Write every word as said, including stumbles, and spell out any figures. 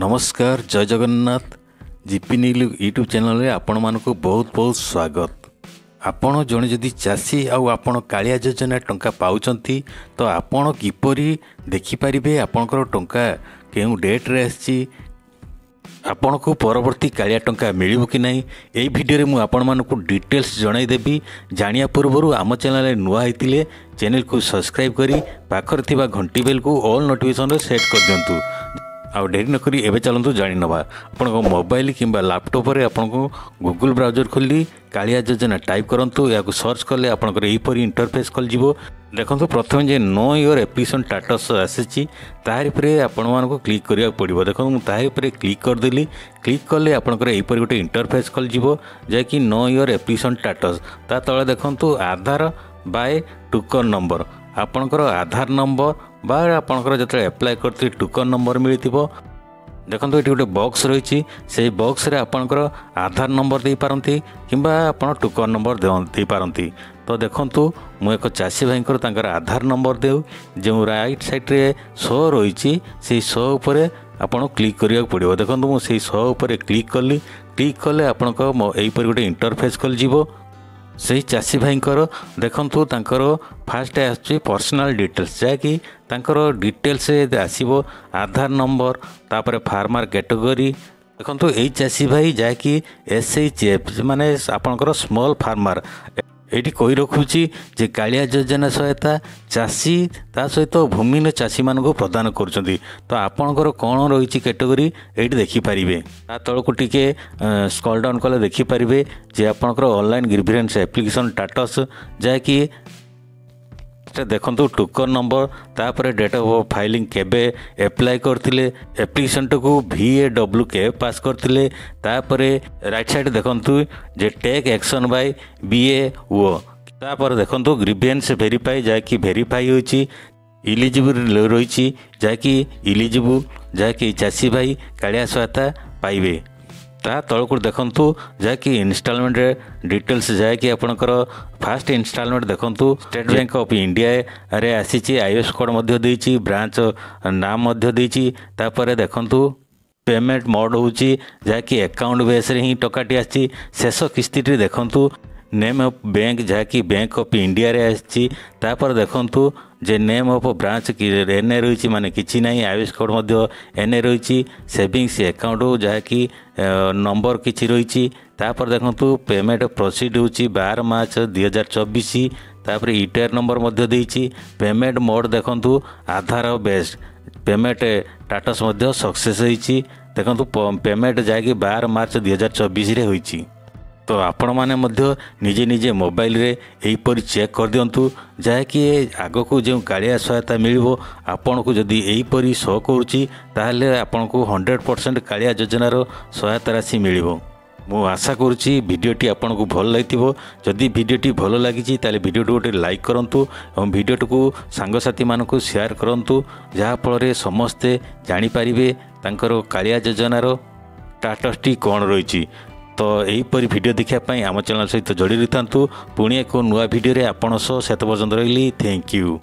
नमस्कार जय Jagannath GP new look YouTube channel आपण मानक बहुत बहुत स्वागत। आपण जणे जदि चाषी आपण कालिया योजना टंका पाउचंती तो आपण किपरि देखि परिबे आपणकर टंका केउ डेट रे आसी आपण को परवर्ती कालिया टंका मिलिबो कि नाही एई भिडियो मु आपण मानक डिटेल्स जणाई देबी। जानिया पूर्वरु आम चैनल नुआ आइतिले चैनल को सब्सक्राइब करी पाखर थिबा घंटी बेल को ऑल नोटिफिकेशन रे सेट कर दियंतु। आ डेरी नक एवं चलतु जाणी ना आपण मोबाइल कि लैपटॉप रे आपण गूगल ब्राउजर खोली कालिया योजना टाइप करंतु। या सर्च कले आपंकर यहीपरी इंटरफेस खोल जीवो। देखो प्रथम जे नो योर एप्लिकेशन स्टेटस आसी आपण मानक क्लिक करिया पड़ो। देखो मुझे क्लिक करदेली क्लिक कले आपंकर यहीपर गोटे इंटरफेस खोल जीवो जे कि नो योर एप्लिकेशन स्टेटस। ता तले देखु आधार बाय टोकन नंबर आपणकर आधार नंबर बा आपणकर जतले एप्लाई करते टोकन नंबर मिलथिबो। देखंतु एठी गोटे बॉक्स रही से बॉक्स रे आपणकर आधार नंबर दे पारंती किंबा आपण टोकन नंबर दे पारंती। तो देखंतु मु एक चासी भाईकर तांकर आधार नंबर देउ जे राइट साइड रे शो रही से शो ऊपर आपण क्लिक करिया पड़ो। देखंतु मु से शो ऊपर क्लिक कली क्लिक कले आपणको एहिपर गोटे इंटरफेस खोल जीवो। सही चाषी भाईकर देखंतु तांकर फास्ट आसुची पर्सनल डिटेल्स जहाँकि तांकर डिटेल्स आसो आधार नंबर तापर फार्मर कैटेगरी। देखंतु यही चाषी भाई जहाँकि एस एच एफ माने आपणकर स्मॉल फार्मर एटी कोई रखुची जे कालिया योजना सहायता चाषी ता सहित तो भूमिहीन चाषी मान प्रदान करुँच। तो आपणकर कौन रही कैटेगोरी ये देखिपारे ता तौक टे स्क्रॉल डाउन कले देखिपारे जे आपणकर ऑनलाइन ग्रीवरेन्स एप्लिकेशन स्टेटस जहाँकि देखंतु टोकन नंबर तापर डेट ऑफ फाइलिंग केबे एप्लाई करथिले एप्लिकेशन टकू वीएडब्ल्यू के पास करथिले। तापर राइट साइड देखंतु जे टेक एक्शन बाय बीएओ तापर देखंतु ग्रीवेंस वेरीफाई जाकि वेरीफाई होची इलिजिबल रही जाकि इलिजिबल जाकि चाषी भाई कालिया सहायता पाइबे। ता तलकू देखंतु जहाँकि इनस्टॉलमेंट डिटेल्स जहाँकि आपणकर फास्ट इनस्टॉलमेंट देखंतु स्टेट बैंक ऑफ इंडिया रे आसी आईएस कोड मध्य देछि ब्रांच नाम मध्य देछि। तापर देखंतु पेमेंट मोड होछि जहाँकि अकाउंट बेस रे ही टकाटी आछि। शेष किस्ती देखंतु नेम ऑफ बैंक जहाँकि बैंक ऑफ इंडिया रे आछि। तापर देखंतु जे नेम ऑफ ब्रांच की एन ए रही माने किछि नहीं आईएस कोड मध्य एन ए रही सेविंग्स अकाउंट जहाँकि नंबर किछि रही। तापर देखंतु पेमेंट प्रोसीड होछि बारह मार्च दुई हजार चौबीस। तापर यूटीआर नंबर मध्य देछि। पेमेंट मोड देखंतु आधार बेस्ड पेमेंट स्टेटस मध्य सक्सेस होछि। देखंतु पेमेंट जहाँकि बारह मार्च दुई हजार चौबीस रे होछि। तो आपण माने मध्य निजे निजे मोबाइल रे एहिपरी चेक कर दियंतु जहाँकि आग को जो कालिया सहायता मिलिबो आपण को जदि एहिपरी शो करूची ताहले आपण को हंड्रेड परसेंट कालिया योजनार सहायता राशि मिलिबो। मु आशा करूची भिडियोटी आपण को भल लागिथिबो। जदि भिडियोटी भल लागिची ताले भिडियोटी गोटे लाइक करंतु एवं भिडियोटी को सांग साथी मानकु शेयर करंतु जहा फल समस्ते जानि परिबे तांकर कालिया योजनार स्टेटसटी कोन रहिची। तो यहीपर भिडियो देखापी आम चैनल सहित जोड़ी रही था। पुणी एक नुआ भिडियो आपत पर्यटन रही। Thank you.